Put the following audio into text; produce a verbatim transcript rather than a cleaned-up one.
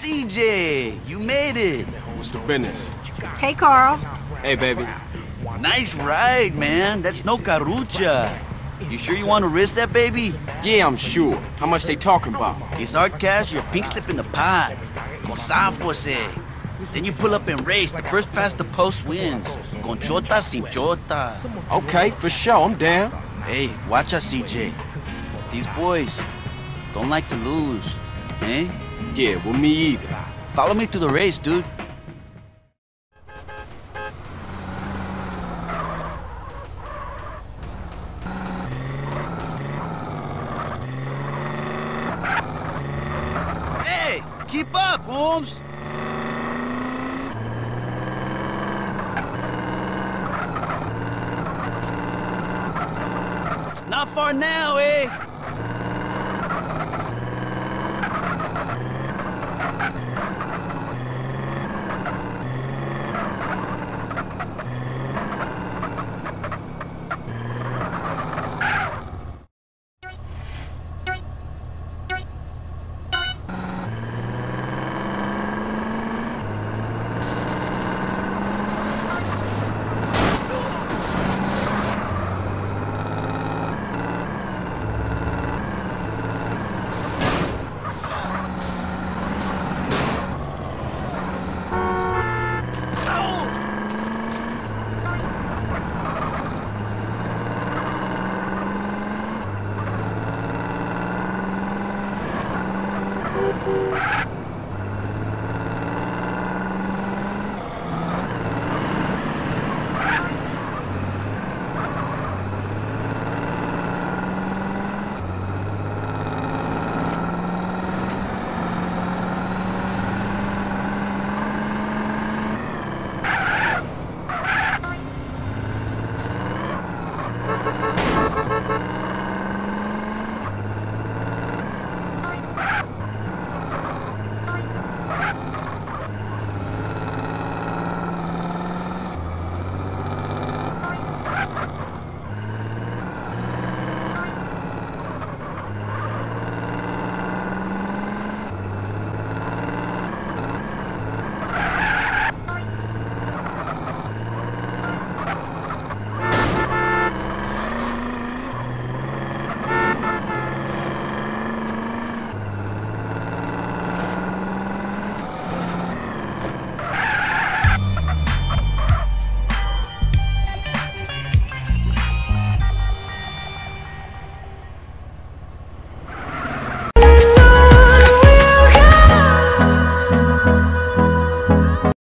C J, you made it. What's the business? Hey, Carl. Hey, baby. Nice ride, man. That's no carucha. You sure you want to risk that, baby? Yeah, I'm sure. How much they talking about? It's hard cash, your pink slip in the pot. Consafose. Then you pull up and race. The first past the post wins. Con chota, sin chota. Okay, for sure. I'm down. Hey, watch us, C J. These boys don't like to lose, eh? Yeah, well, me either. Follow me to the race, dude. Hey, keep up, Holmes. Not far now, eh?